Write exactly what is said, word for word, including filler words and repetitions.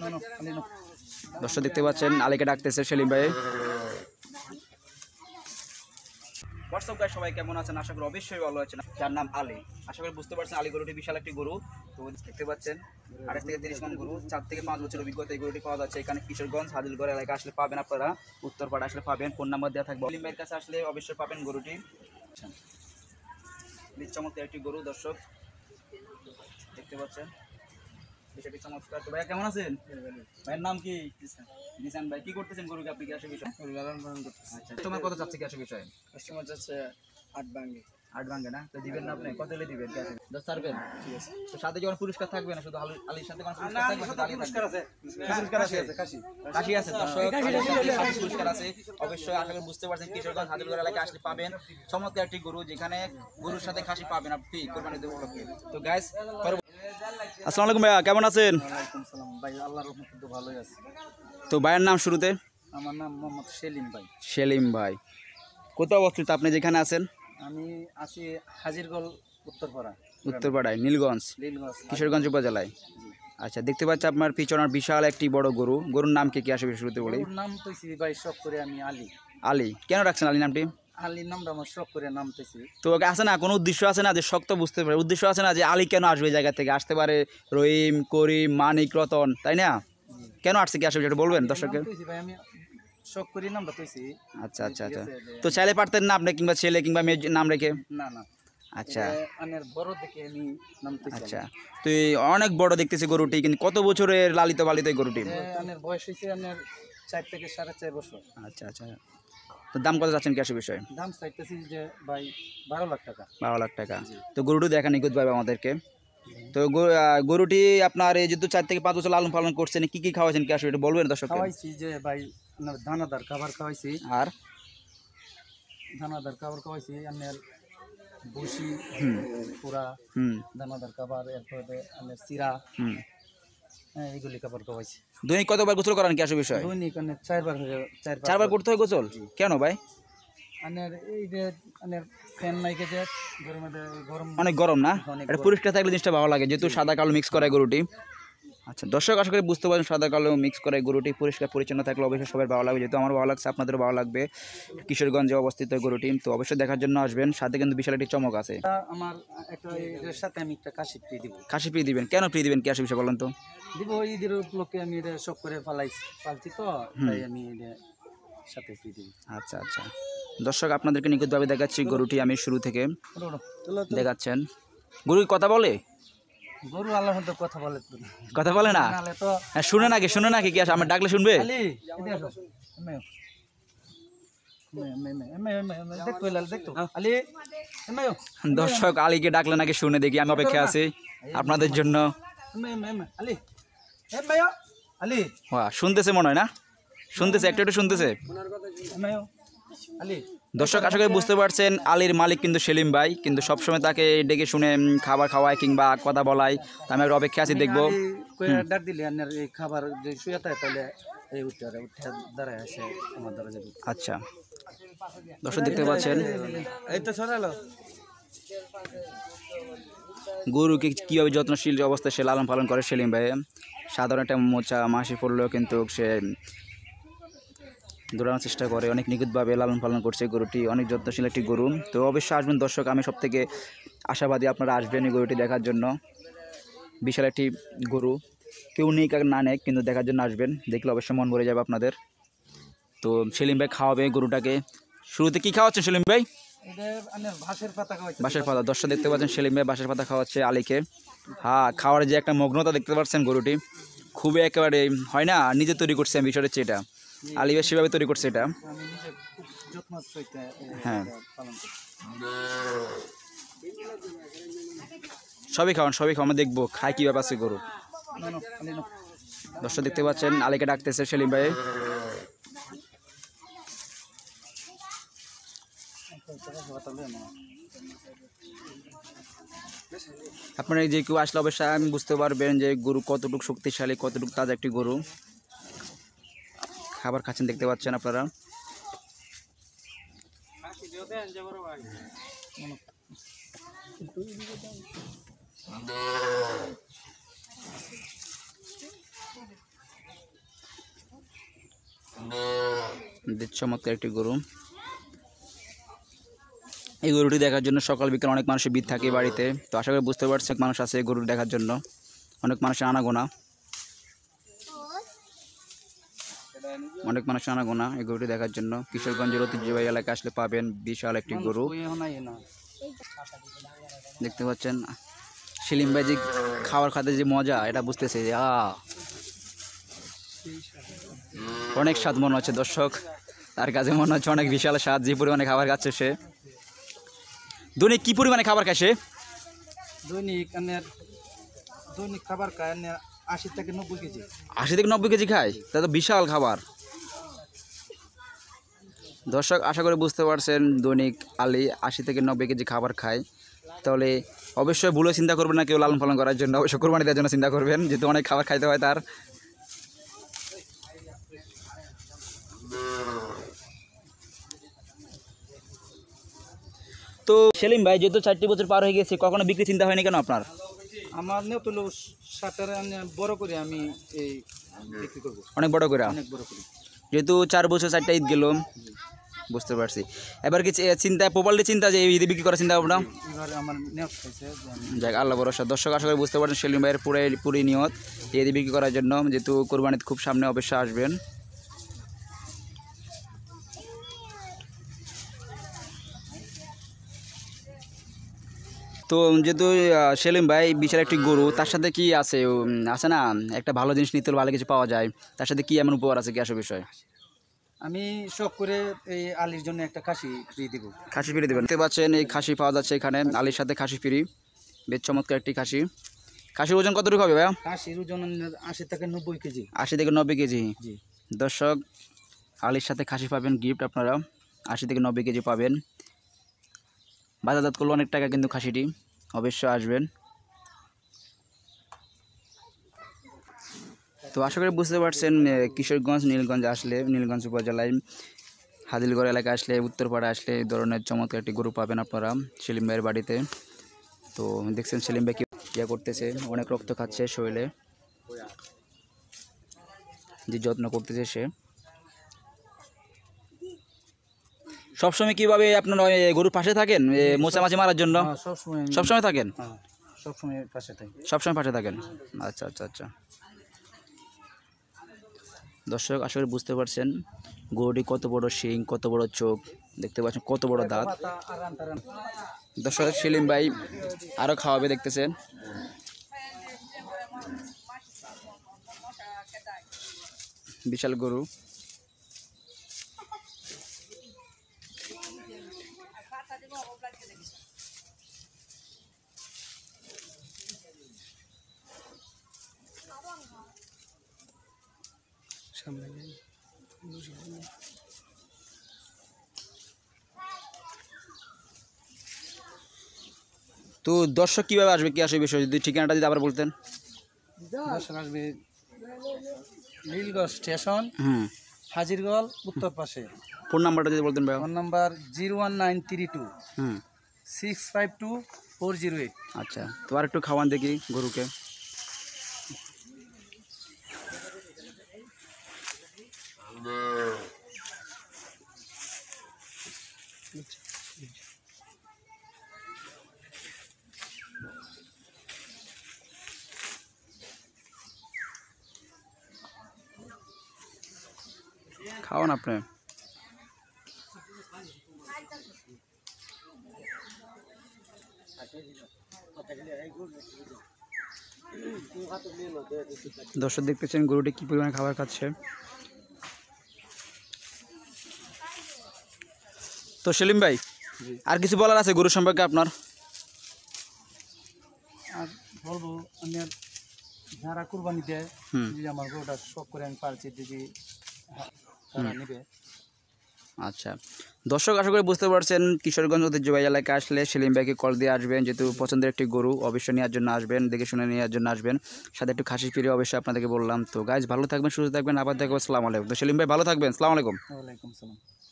दर्शक देखते पाচ্ছেন আলীকে ডাকতেছে সেলিম ভাই। व्हाट्सएप गाइस सबाई केमन आছেন আশা করি অবশ্যই ভালো আছেন। যার নাম আলী আশা করি বুঝতে পারছেন আলী গরুটি বিশাল একটি গরু। তো দেখতে পাচ্ছেন আঠাশ থেকে তিরিশ মণ গরু, চার থেকে পাঁচ বছরের অভিজ্ঞতা এই গরুটি পাওয়া যাচ্ছে। এখানে কিশোরগঞ্জ হাজিলগড় এলাকা আসলে পাবেন, আপনারা উত্তরপাড়া আসলে পাবেন। ফোন নাম্বার দেওয়া থাকবে, সেলিম ভাইয়ের কাছে আসলে অবশ্যই পাবেন গরুটি। চমৎকার একটি গরু দর্শক দেখতে পাচ্ছেন, বিষয়টি চমৎকার। তো ভাইয়া কেমন আছেন? ভাইয়ের নাম কি? জিসান ভাই। কি করতেছেন গরুকে আপনি? গ্যাসের বিষয় লালন পালন করতেছেন। আচ্ছা, তোমার কত চাচ্ছে গ্যাসের বিষয়? কাস্টমার চাচ্ছে আট ভাঙ্গে। আট ভাঙ্গে না? তো দিবেন না আপনি? কত হলে দিবেন গ্যাসের? দশ ছাড়বেন? ঠিক আছে। তো সাথে যখন পুরস্কার থাকবে না, শুধু আলীর সাথে কোনো পুরস্কার থাকবে না? পুরস্কার আছে, পুরস্কার আছে, কাশি কাশি আছে দর্শক, পুরস্কার আছে অবশ্যই। আশা করি বুঝতে পারছেন কিশোরগঞ্জ হাজিলগড় এলাকায় আসলে পাবেন চমৎকার একটি গরু, যেখানে গরুর সাথে কাশি পাবেন আপনি কোরবানি দেওয়ার উপলক্ষে। তো গাইস আসসালামু আলাইকুম ভাইয়া কেমন আছেন? ওয়ালাইকুম সালাম ভাই, আল্লাহর রহমতে তো ভালোই আছি। তো ভাইয়ের নাম শুরুতে? আমার নাম মোহাম্মদ সেলিম ভাই। সেলিম ভাই কোথায় অবস্থিত আপনি যেখানে আছেন? আমি আছি হাজিরগড় উত্তরপাড়া। উত্তরপাড়ায় নীলগঞ্জ? নীলগঞ্জ কিশোরগঞ্জ উপজেলায়। আচ্ছা দেখতে পাচ্ছি আপনার পিছনে বিশাল একটি বড় গরু, গরুর নাম কি কি আসবে শুরুতে বলি? গরুর নাম তো সিবি ভাই শখ করে আমি আলী। আলী কেন রাখছেন আলী নামটি? আলীর নামটা আমার শখ করে নামতেছি। তো আছে না কোনো উদ্দেশ্য আছে না যে শক্ত বুঝতে পারে উদ্দেশ্য আছে না যে আলী কেন আসবে এই জায়গা থেকে? আসতে পারে রহিম, করিম, মানিক, রতন, তাই না? কেন আসছে কি আসবে সেটা বলবেন দর্শককে? আমি শখ করি নামটা তুইছি। আচ্ছা আচ্ছা আচ্ছা। তো ছেলে পারতেন না আপনি কিংবা ছেলে কিংবা মেয়ে নাম রেখে? না না। আচ্ছা অনেক বড় দেখে আমি নামতেছি। আচ্ছা তুই অনেক বড় দেখতেছি গরুটি, কিন্তু কত বছরের লালিত পালিত এই গরুটি? অনেক বয়স হয়েছে, অনেক চার থেকে সাড়ে চার বছর। আচ্ছা আচ্ছা। তো দাম কত চাচ্ছেন ক্যাশের বিষয়ে? দাম চাইতেছি যে ভাই বারো লাখ টাকা। বারো লাখ টাকা। তো গরুটি দেখা নিখুঁত ভাবে আমাদেরকে। তো গরুটি আপনার এই যেহেতু চার থেকে পাঁচ বছর লালন পালন করছেন, কি কি খাওয়াইছেন ক্যাশ এটা বলবেন দর্শক? খাওয়াইছি যে ভাই দানাদার খাবার খাওয়াইছি, আর দানাদার খাবার খাওয়াইছি আপনার ভুসি পুরা দানাদার খাবার, এরপরে আপনার চিরা, হ্যাঁ এইগুলি খাবার খাওয়াইছি। দৈনিক কতবার গোসল করান কি আসবে বিষয়? দৈনিক চারবার। চারবার করতে হয় গোসল? কেন ভাই? অনেক গরম না? এটা পরিষ্কার থাকলে জিনিসটা ভালো লাগে, যেহেতু সাদা কালো মিক্স করে গরুটি। আচ্ছা দর্শক আশা করি বুঝতে পারছেন সাদা কালো মিক্স করে গরুটি পরিষ্কার পরিচ্ছন্ন থাকলে অবশ্যই সবাই ভালো লাগবে, যেহেতু আমার ভালো লাগছে আপনাদেরও ভালো লাগবে। কিশোরগঞ্জে অবস্থিত গরুটি, তো অবশ্যই দেখার জন্য আসবেন। সাথে কিন্তু বিশাল একটি চমক আছে। আমার একটা এর সাথে আমি একটা কাশি ফ্রি দিব। কাশি ফ্রি দিবেন? কেন ফ্রি দিবেন কাশি বিষয় বলেন তো? দিব ঈদের উপলক্ষে আমি এটা সব করে ফালাইছি ফালছি, তো তাই আমি এটা সাথে ফ্রি দিব। আচ্ছা আচ্ছা দর্শক আপনাদেরকে নিখুঁতভাবে দেখাচ্ছি গরুটি, আমি শুরু থেকে দেখাচ্ছেন। গরু কথা বলে? গরু আল্লাহর মধ্যে কথা বলে। কথা বলে না? হ্যাঁ শুনে নাকি? শুনে নাকি কি আসে আমার ডাকলে শুনবে? দর্শক আলীকে ডাকলে নাকি শুনে, দেখি আমি অপেক্ষা আছি আপনাদের জন্য। হ্যাঁ শুনতেছে মনে হয় না? শুনতেছে একটু একটু শুনতেছে। দর্শক আশা করি বুঝতে পারছেন আলীর মালিক কিন্তু সেলিম ভাই, কিন্তু সবসময় তাকে ডেকে শুনে খাবার খাওয়ায় কিংবা কথা বলায়। আমি আর অপেক্ষা আছি, দেখবো খাবার। আচ্ছা দর্শক দেখতে পাচ্ছেন গরুকে কীভাবে যত্নশীল অবস্থায় সে লালন পালন করে সেলিম ভাই। সাধারণ একটা মোচা মাসি পড়লেও কিন্তু সে দৌড়ানোর চেষ্টা করে, অনেক নিখুঁতভাবে লালন পালন করছে গরুটি, অনেক যত্নশীল একটি গরু। তো অবশ্যই আসবেন দর্শক, আমি সব থেকে আশাবাদী আপনারা আসবেন এই গরুটি দেখার জন্য। বিশাল একটি গরু, কেউ নেই কার না নেই, কিন্তু দেখার জন্য আসবেন, দেখলে অবশ্যই মন ভরে যাবে আপনাদের। তো সেলিম ভাই খাওয়াবে গরুটাকে। শুরুতে কী খাওয়াচ্ছেন সেলিম ভাই? বাঁশের পাতা। বাঁশের পাতা। দর্শক দেখতে পাচ্ছেন সেলিম ভাই বাঁশের পাতা খাওয়াচ্ছে আলীকে। হ্যাঁ খাওয়ার যে একটা মগ্নতা দেখতে পাচ্ছেন, গরুটি খুবই একেবারে হয় না নিজে তৈরি করছে আমি বিষয়টা হচ্ছে এটা আলী ভাই সেভাবে তৈরি করছে এটা। হ্যাঁ সবই খাওয়ান, সবই খাওয়া, আমরা দেখবো খায় কীভাবে আছে গরু। দর্শক দেখতে পাচ্ছেন আলীকে ডাকতেছে সেলিম ভাই। আপনারা যে কেউ আসলে অবশ্যই আমি বুঝতে পারবেন যে গরু কতটুকু শক্তিশালী, কতটুকু তাজা একটি গরু। খাবার খাচ্ছেন দেখতে পাচ্ছেন আপনারা। चमत्कार एक गरु। এই গরুটি দেখার জন্য সকাল বিকাল অনেক মানুষের ভিড় থাকে বাড়িতে। তো আশা করি বুঝতে পারছেন মানুষ আছে এই গরু দেখার জন্য, অনেক মানুষের আনাগোনা অনেক মানুষের আনাগোনা এই গরুটি দেখার জন্য। কিশোরগঞ্জের ঐতিহ্যবাহী এলাকায় আসলে পাবেন বিশাল একটি গরু দেখতে পাচ্ছেন। সেলিম ভাই যে খাওয়ার খাতে যে মজা এটা বুঝতেছে যে আ অনেক স্বাদ মনে হচ্ছে দর্শক, তার কাছে মনে হচ্ছে অনেক বিশাল স্বাদ যে পরিমাণে খাবার খাচ্ছে সে। দৈনিক কি পরিমাণে খাবার খায় সে? দৈনিক দৈনিক খাবার খায় আশি থেকে নব্বই কেজি আশি থেকে নব্বই কেজি খায়, তা তো বিশাল খাবার। দর্শক আশা করে বুঝতে পারছেন দৈনিক আলী আশি থেকে নব্বই কেজি খাবার খায়। তাহলে অবশ্যই ভুলে চিন্তা করবেন না কেউ লালন পালন করার জন্য, অবশ্যই কোরবানি দেওয়ার জন্য চিন্তা করবেন, যেহেতু অনেক খাবার খাইতে হয় তার। তো সেলিম ভাই যেহেতু চারটি বছর পার হয়ে গেছে, কখনো বিক্রি চিন্তা হয়নি কেন আপনার? আমার নতুন সাতারে বড় করে আমি এই বিক্রি করব, অনেক বড় করে অনেক বড় করে যেহেতু চার বছর চারটা ঈদ গেল। বুঝতে পারছি এবার কি চিন্তা প্রপারলি চিন্তা যে ঈদে বিক্রি করার চিন্তা ভাবনা এবার আমার নিয়ত হয়েছে। যাক আল্লাহ ভরসা। দর্শক আশা করি বুঝতে পারছেন সেলিম ভাইয়ের পুরো পুরো নিয়ত ঈদে বিক্রি করার জন্য, যেহেতু কোরবানিতে খুব সামনে অবশ্যই আসবেন। তো যেহেতু সেলিম ভাই বিশাল একটি গরু, তার সাথে কি আছে আছে না একটা ভালো জিনিস নিতে ভালো কিছু পাওয়া যায়, তার সাথে কি এমন উপহার আছে কি আসে বিষয়? আমি শখ করে এই আলীর জন্য একটা খাসি ফ্রি দেব। খাসি ফ্রি দেবেন, দেখতে পাচ্ছেন এই খাসি পাওয়া যাচ্ছে এখানে আলীর সাথে খাসি ফ্রি, বেশ চমৎকার একটি খাসি। খাসির ওজন কতটুকু হবে ভাইয়া? খাসির ওজন আশি থেকে নব্বই কেজি আশি থেকে নব্বই কেজি জি। দর্শক আলীর সাথে খাসি পাবেন গিফট, আপনারা আশি থেকে নব্বই কেজি পাবেন। বাজারজাত করলে অনেক টাকা কিন্তু খাসিটি, অবশ্যই আসবেন। তো আশা করি বুঝতে পারছেন কিশোরগঞ্জ নীলগঞ্জ আসলে, নীলগঞ্জ উপজেলায় হাদিলগড় এলাকা আসলে, উত্তরপাড়া আসলে এই ধরনের চমৎকার একটি গরু পাবেন আপনারা সেলিম ভাইয়ের বাড়িতে। তো দেখছেন সেলিম ভাই ইয়া করতেছে, অনেক রক্ত খাচ্ছে শরীরে, যে যত্ন করতেছে সে। সবসময় কিভাবে আপনারা গরুর পাশে থাকেন মোছামাছি মারার জন্য? সবসময় থাকেন সবসময় পাশে থাকেন সবসময় পাশে থাকেন আচ্ছা আচ্ছা আচ্ছা। দর্শক আশা করি বুঝতে পারছেন গরুটি কত বড় শিং, কত বড় চোখ, দেখতে পাচ্ছেন কত বড় দাঁত। দর্শক সেলিম ভাই আরও খাওয়াবে দেখতেছেন। বিশাল গরু। তো দর্শক কিভাবে আসবে কি আসে বিষয় যদি ঠিকানাটা যদি আবার বলতেন? দর্শক আসবে নীলগঞ্জ স্টেশন হাজিরগল উত্তর পাশে। ফোন নাম্বারটা যদি বলতেন ভাই? Phone number zero one nine three two. হুম six five two four zero eight. আচ্ছা তো আর একটু খাওয়ান দেখি গরুকে। খাওয়ান আপনি। দর্শক দেখতেছেন গরুটি কি পরিমাণে খাবার খাচ্ছে। তো সেলিম ভাই আর কিছু বলার আছে গরু সম্পর্কে আপনার? আর বলবো আমি আর যারা কুরবানি দেয় আমার গরুটা শখ করে আমি পারছি দিদি। আচ্ছা দর্শক আশা করি বুঝতে পারছেন কিশোরগঞ্জ ঐতিহ্যবাহী এলাকায় আসলে সেলিম ভাইকে কল দিয়ে আসবেন, যেহেতু পছন্দের একটি গরু অবশ্যই নেওয়ার জন্য আসবেন, দেখে শুনে নেওয়ার জন্য আসবেন, সাথে একটু খাসি ফিরে অবশ্যই আপনাদেরকে বললাম। তো গাইজ ভালো থাকবেন, সুস্থ থাকবেন, আবার দেখবেন। আসসালামু আলাইকুম। তো সেলিম ভাই ভালো থাকবেন, আসসালামু আলাইকুম। ওয়ালাইকুম আসসালাম।